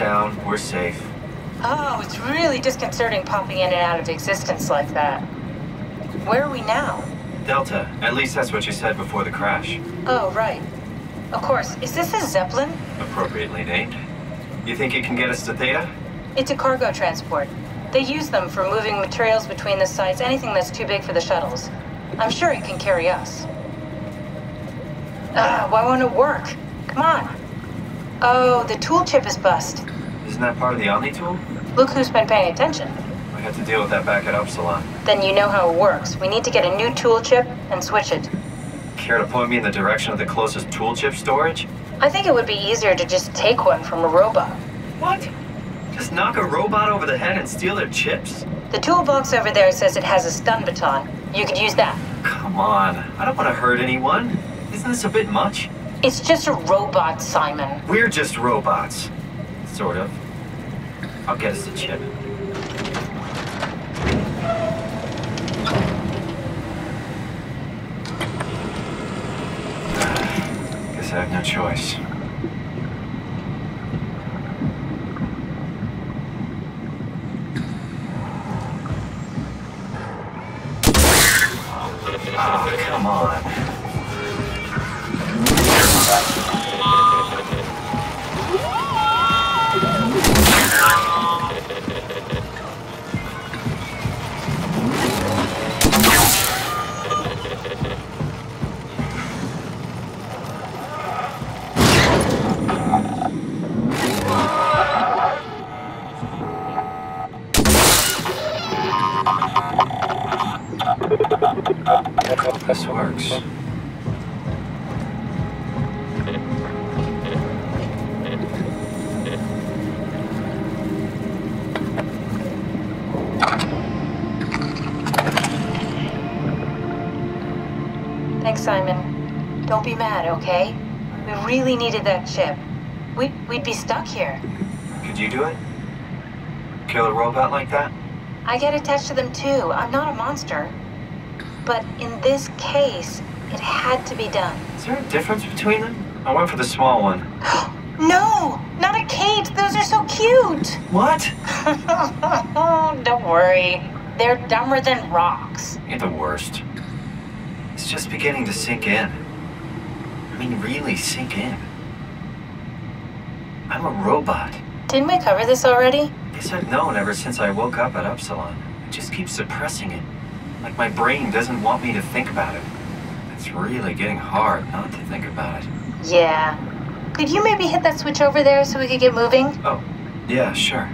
down. We're safe. Oh, it's really disconcerting popping in and out of existence like that. Where are we now? Delta. At least that's what you said before the crash. Oh, right. Of course. Is this a Zeppelin? Appropriately named. You think it can get us to Theta? It's a cargo transport. They use them for moving materials between the sites, anything that's too big for the shuttles. I'm sure it can carry us. Ugh, why won't it work? Come on. Oh, the tool chip is bust. Isn't that part of the Omni tool? Look who's been paying attention. I had to deal with that back at Upsilon. Then you know how it works. We need to get a new tool chip and switch it. Care to point me in the direction of the closest tool chip storage? I think it would be easier to just take one from a robot. What? Just knock a robot over the head and steal their chips? The toolbox over there says it has a stun baton. You could use that. Come on. I don't want to hurt anyone. Isn't this a bit much? It's just a robot, Simon. We're just robots. Sort of. I'll get us the chip. Guess I have no choice. Oh, come on. This works. Thanks, Simon. Don't be mad, okay? We really needed that chip. We'd be stuck here. Could you do it? Kill a robot like that? I get attached to them too. I'm not a monster. But in this case, it had to be done. Is there a difference between them? I went for the small one. No! Not a Kate! Those are so cute! What? Don't worry. They're dumber than rocks. You're the worst. It's just beginning to sink in. I mean, really sink in. I'm a robot. Didn't we cover this already? Guess I've known ever since I woke up at Upsilon. I just keep suppressing it. Like my brain doesn't want me to think about it. It's really getting hard not to think about it. Yeah. Could you maybe hit that switch over there so we could get moving? Oh, yeah, sure.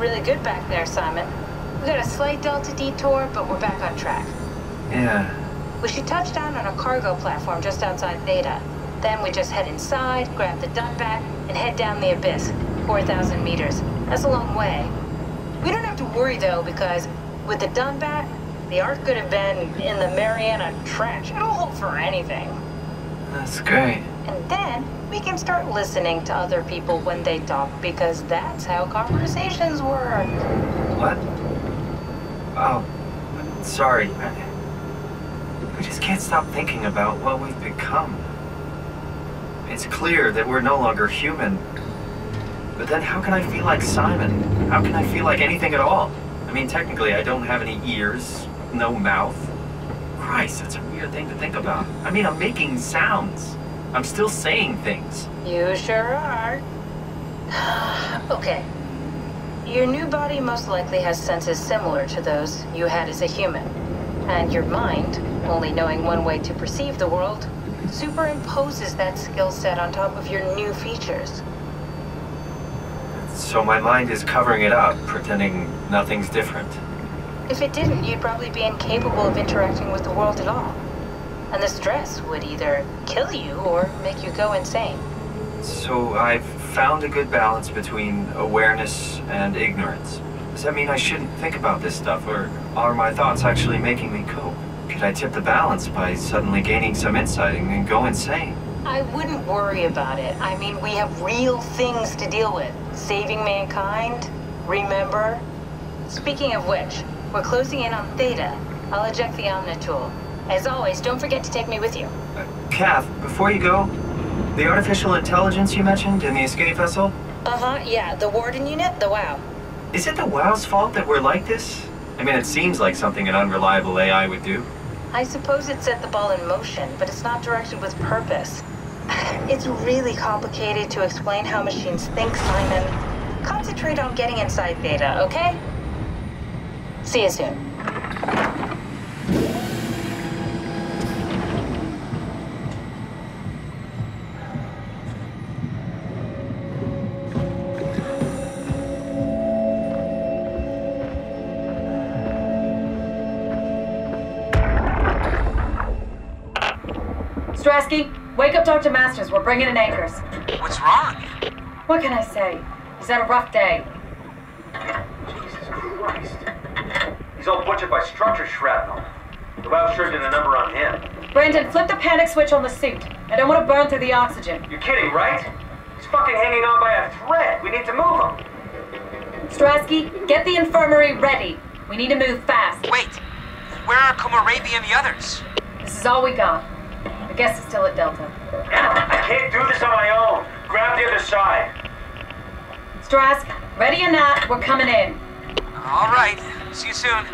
Really good back there, Simon. We got a slight Delta detour, but we're back on track. Yeah. We should touch down on a cargo platform just outside Theta. Then we just head inside, grab the Dunbat, and head down the Abyss. 4,000 meters. That's a long way. We don't have to worry, though, because with the Dunbat, the Ark could have been in the Mariana Trench. It'll hold for anything. That's great. And then we can start listening to other people when they talk, because that's how conversations work. What? Oh, sorry. I just can't stop thinking about what we've become. It's clear that we're no longer human. But then how can I feel like Simon? How can I feel like anything at all? I mean, technically, I don't have any ears, no mouth. Christ, that's a weird thing to think about. I mean, I'm making sounds. I'm still saying things. You sure are. Okay. Your new body most likely has senses similar to those you had as a human. And your mind, only knowing one way to perceive the world, superimposes that skill set on top of your new features. So my mind is covering it up, pretending nothing's different. If it didn't, you'd probably be incapable of interacting with the world at all. And the stress would either kill you or make you go insane. So I've found a good balance between awareness and ignorance. Does that mean I shouldn't think about this stuff, or are my thoughts actually making me cope? Could I tip the balance by suddenly gaining some insight and then go insane? I wouldn't worry about it. I mean, we have real things to deal with. Saving mankind, remember? Speaking of which, we're closing in on Theta. I'll eject the Omni tool. As always, don't forget to take me with you. Kath, before you go, the artificial intelligence you mentioned in the escape vessel? Yeah, the warden unit, the WoW. Is it the WoW's fault that we're like this? I mean, it seems like something an unreliable AI would do. I suppose it set the ball in motion, but it's not directed with purpose. It's really complicated to explain how machines think, Simon. Concentrate on getting inside Theta, okay? See you soon. Strasky, wake up Dr. Masters. We're bringing in anchors. What's wrong? What can I say? He's had a rough day. Jesus Christ. He's all butchered by structure shrapnel. The WoW sure did a number on him. Brandon, flip the panic switch on the suit. I don't want to burn through the oxygen. You're kidding, right? He's fucking hanging on by a thread. We need to move him. Strasky, get the infirmary ready. We need to move fast. Wait. Where are Kumarabi and the others? This is all we got. I guess it's still at Delta. I can't do this on my own. Grab the other side. Strask, ready or not, we're coming in. All right. See you soon.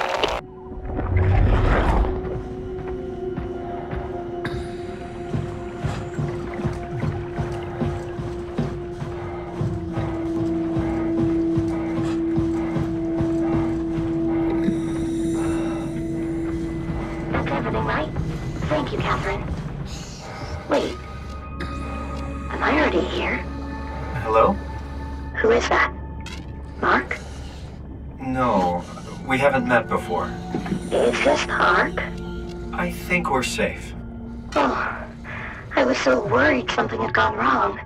Is everything right? Thank you, Catherine. Wait, am I already here? Hello? Who is that? Mark? No, we haven't met before. It's just Mark? I think we're safe. Oh, I was so worried something had gone wrong.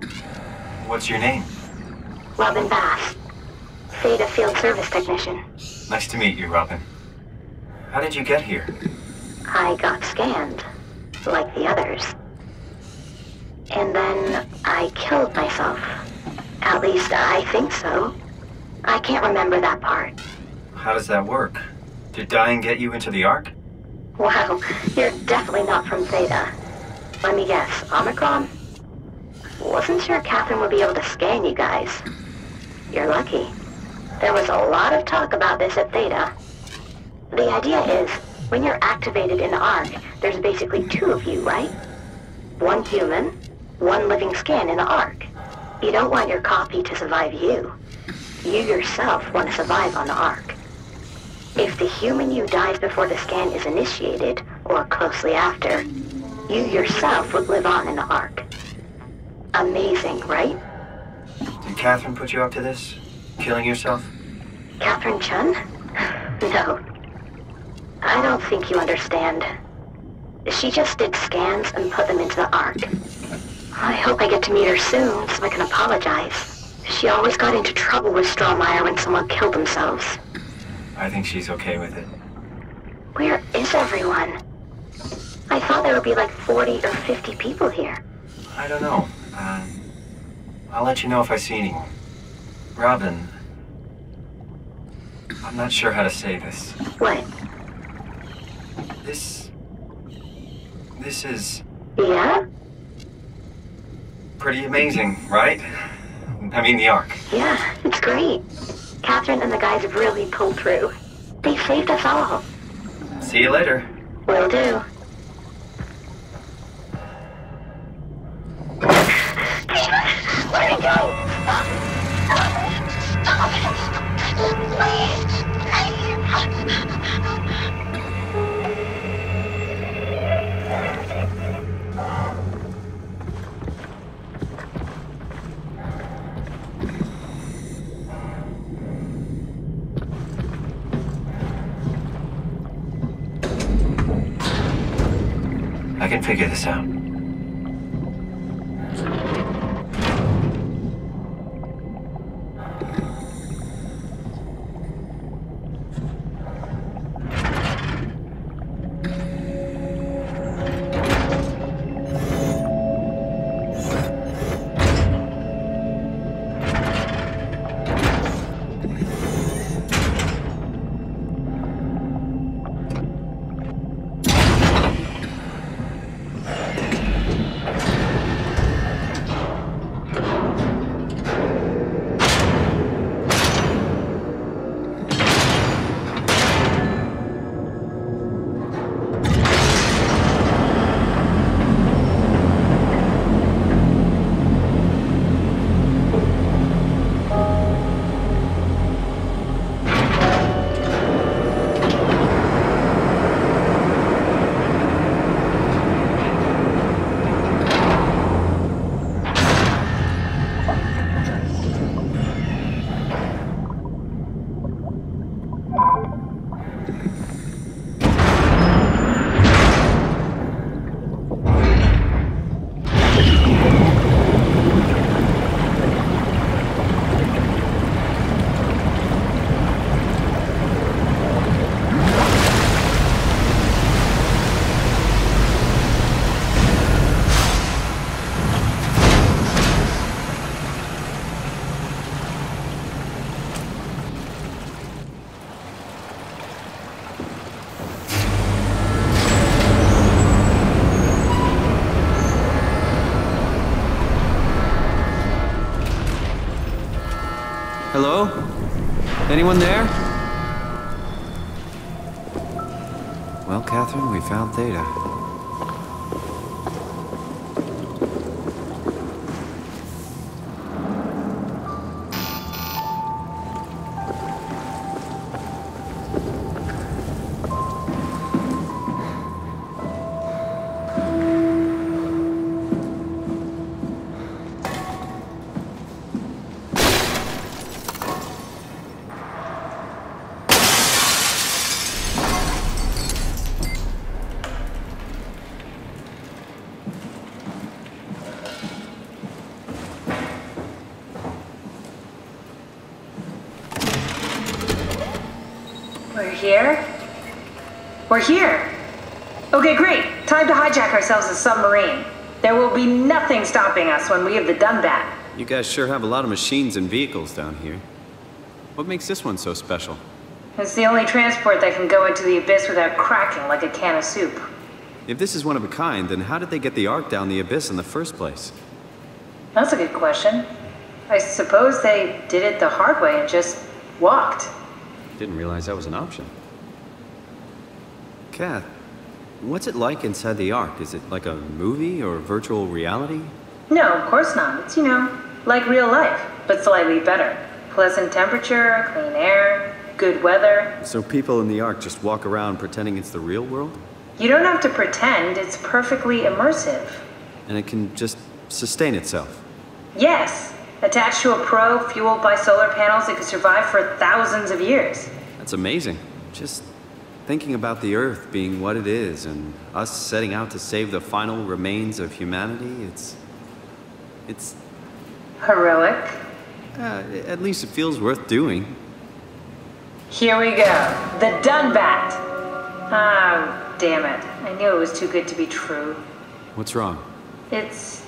What's your name? Robin Bass, Theta Field Service Technician. Nice to meet you, Robin. How did you get here? I got scanned, like the others. And then I killed myself. At least I think so. I can't remember that part. How does that work? Did dying get you into the Ark? Wow, you're definitely not from Theta. Let me guess, Omicron? Wasn't sure Catherine would be able to scan you guys. You're lucky. There was a lot of talk about this at Theta. The idea is, when you're activated in the Ark, there's basically two of you, right? One human, one living skin in the Ark. You don't want your copy to survive you. You yourself want to survive on the Ark. If the human you dies before the scan is initiated, or closely after, you yourself would live on in the Ark. Amazing, right? Did Catherine put you up to this? Killing yourself? Catherine Chun? No. I don't think you understand. She just did scans and put them into the Ark. I hope I get to meet her soon so I can apologize. She always got into trouble with Stromario when someone killed themselves. I think she's okay with it. Where is everyone? I thought there would be like 40 or 50 people here. I don't know. I'll let you know if I see anyone. Robin, I'm not sure how to say this. What? This is... Yeah? Pretty amazing, right? I mean, the Ark. Yeah, it's great. Catherine and the guys have really pulled through. They saved us all. See you later. Will do. I can figure this out. Hello? Anyone there? Well, Catherine, we found Theta. We're here. Okay, great. Time to hijack ourselves a submarine. There will be nothing stopping us when we have the Dunbat. You guys sure have a lot of machines and vehicles down here. What makes this one so special? It's the only transport that can go into the Abyss without cracking like a can of soup. If this is one of a kind, then how did they get the Ark down the Abyss in the first place? That's a good question. I suppose they did it the hard way and just walked. Didn't realize that was an option. Kath, what's it like inside the Ark? Is it like a movie or virtual reality? No, of course not. It's, you know, like real life, but slightly better. Pleasant temperature, clean air, good weather. So people in the Ark just walk around pretending it's the real world? You don't have to pretend. It's perfectly immersive. And it can just sustain itself? Yes. Attached to a probe fueled by solar panels, it can survive for thousands of years. That's amazing. Just thinking about the Earth being what it is, and us setting out to save the final remains of humanity, it's heroic. At least it feels worth doing. Here we go. The Dunbat! Ah, damn it. I knew it was too good to be true. What's wrong? It's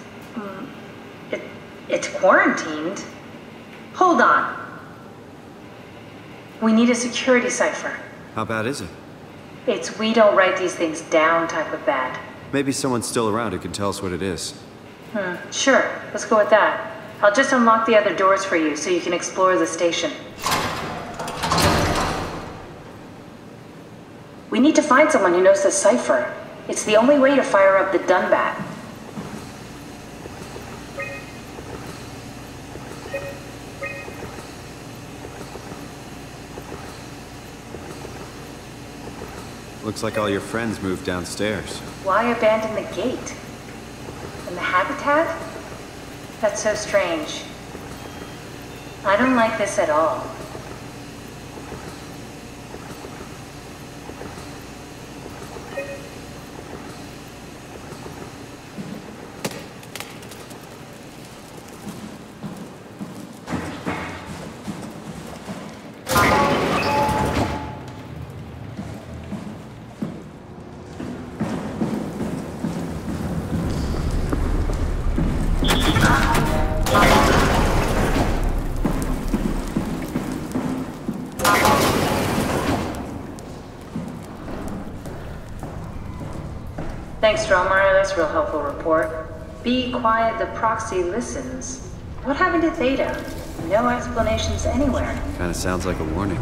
quarantined. Hold on. We need a security cipher. How bad is it? It's we don't write these things down type of bad. Maybe someone's still around who can tell us what it is. Sure. Let's go with that. I'll just unlock the other doors for you so you can explore the station. We need to find someone who knows the cipher. It's the only way to fire up the Dunbat. Looks like all your friends moved downstairs. Why abandon the gate? And the habitat? That's so strange. I don't like this at all. Thanks, Strohmeyer. That's a real helpful report. Be quiet, the proxy listens. What happened to Theta? No explanations anywhere. Kinda sounds like a warning.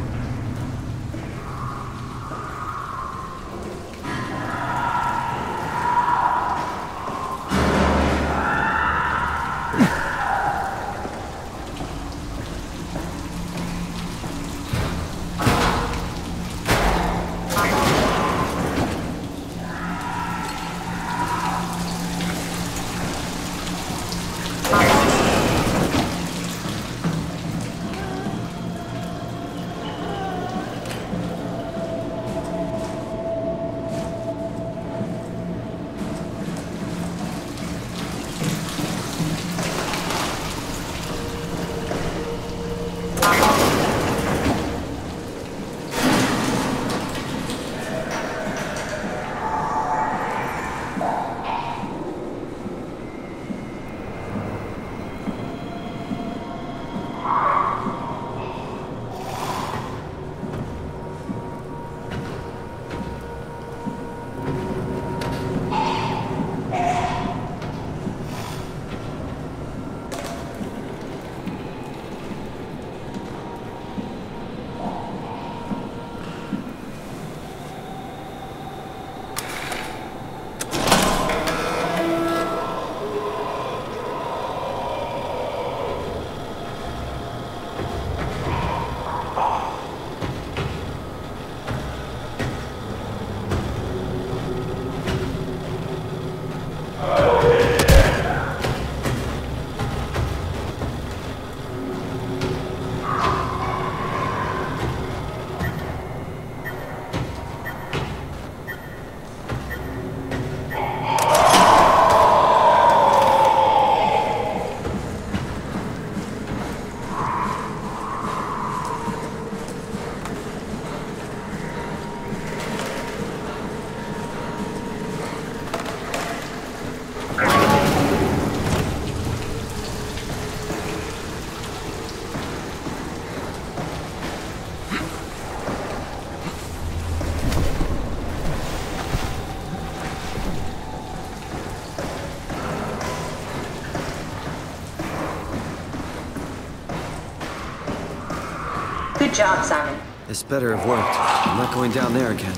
Good job, Simon. This better have worked. I'm not going down there again.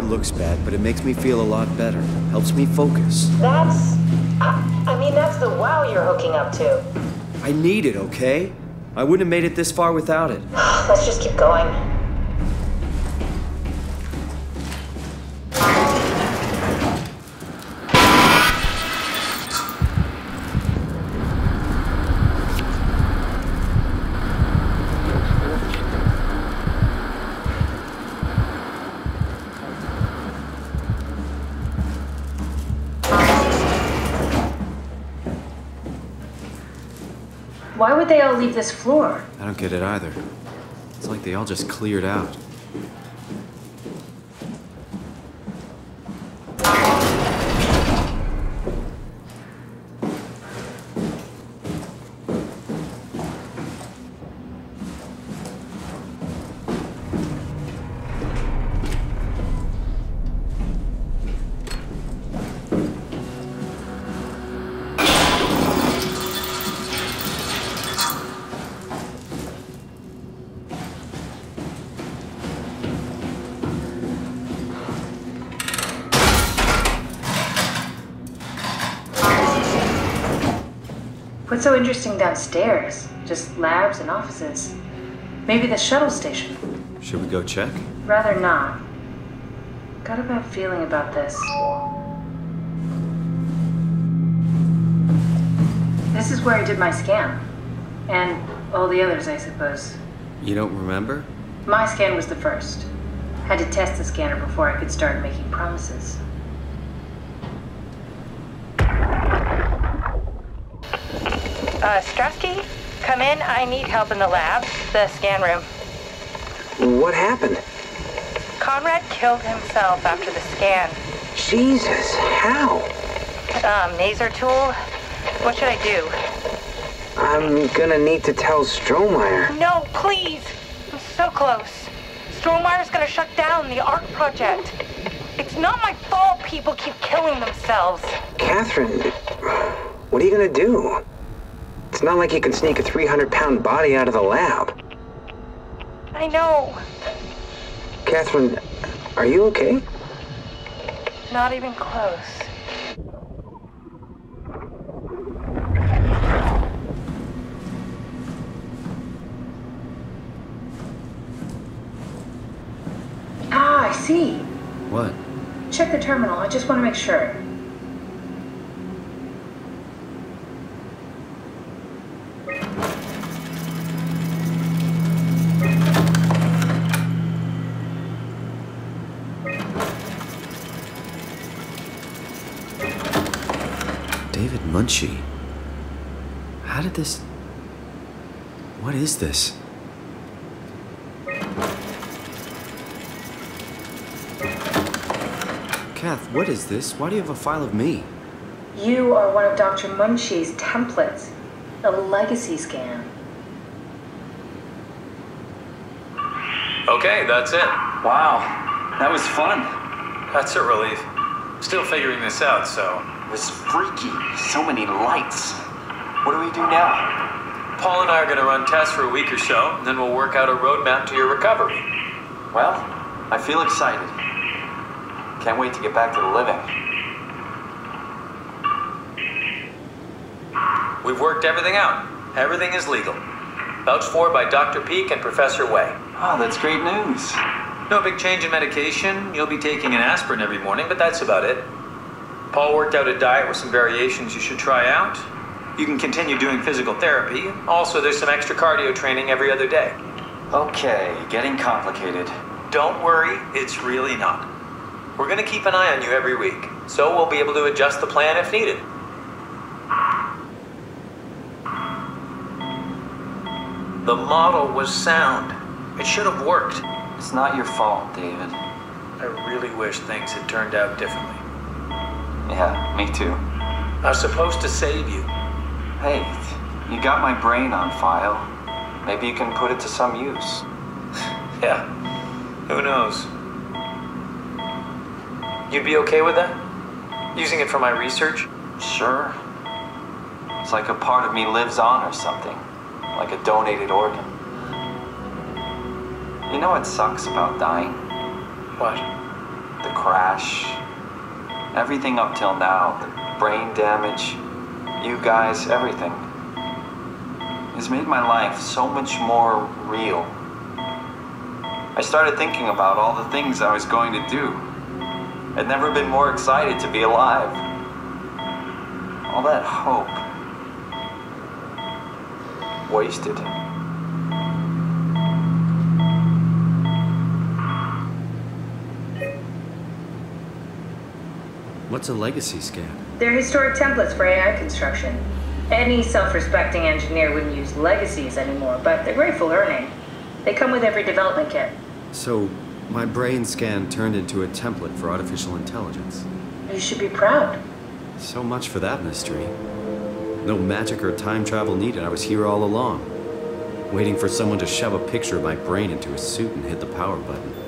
Looks bad, but it makes me feel a lot better. Helps me focus. That's... I mean, that's the WoW you're hooking up to. I need it, okay? I wouldn't have made it this far without it. Let's just keep going. Why would they all leave this floor? I don't get it either. It's like they all just cleared out. What's so interesting downstairs? Just labs and offices. Maybe the shuttle station. Should we go check? Rather not. Got a bad feeling about this. This is where I did my scan. And all the others, I suppose. You don't remember? My scan was the first. Had to test the scanner before I could start making promises. Strasky, come in. I need help in the lab, the scan room. What happened? Conrad killed himself after the scan. Jesus, how? Laser tool. What should I do? I'm gonna need to tell Strohmeyer. No, please. I'm so close. Strohmeyer's gonna shut down the ARC project. It's not my fault people keep killing themselves. Catherine, what are you gonna do? It's not like you can sneak a 300-pound body out of the lab. I know. Catherine, are you okay? Not even close. Ah, I see. What? Check the terminal. I just want to make sure. Munshi, how did this... What is this? Kath, what is this? Why do you have a file of me? You are one of Dr. Munshi's templates. The legacy scan. Okay, that's it. Wow, that was fun. That's a relief. Still figuring this out, so... It was freaky. So many lights. What do we do now? Paul and I are going to run tests for a week or so, and then we'll work out a roadmap to your recovery. Well, I feel excited. Can't wait to get back to the living. We've worked everything out. Everything is legal. Vouched for by Dr. Peake and Professor Wei. Oh, that's great news. No big change in medication. You'll be taking an aspirin every morning, but that's about it. Paul worked out a diet with some variations you should try out. You can continue doing physical therapy. Also, there's some extra cardio training every other day. Okay, getting complicated. Don't worry, it's really not. We're gonna keep an eye on you every week, so we'll be able to adjust the plan if needed. The model was sound. It should have worked. It's not your fault, David. I really wish things had turned out differently. Yeah, me too. I was supposed to save you. Hey, you got my brain on file. Maybe you can put it to some use. Yeah, who knows? You'd be okay with that? Using it for my research? Sure. It's like a part of me lives on or something. Like a donated organ. You know what sucks about dying? What? The crash. Everything up till now, the brain damage, you guys, everything, has made my life so much more real. I started thinking about all the things I was going to do. I'd never been more excited to be alive. All that hope, wasted. What's a legacy scan? They're historic templates for AI construction. Any self-respecting engineer wouldn't use legacies anymore, but they're great for learning. They come with every development kit. So, my brain scan turned into a template for artificial intelligence. You should be proud. So much for that mystery. No magic or time travel needed. I was here all along, waiting for someone to shove a picture of my brain into a suit and hit the power button.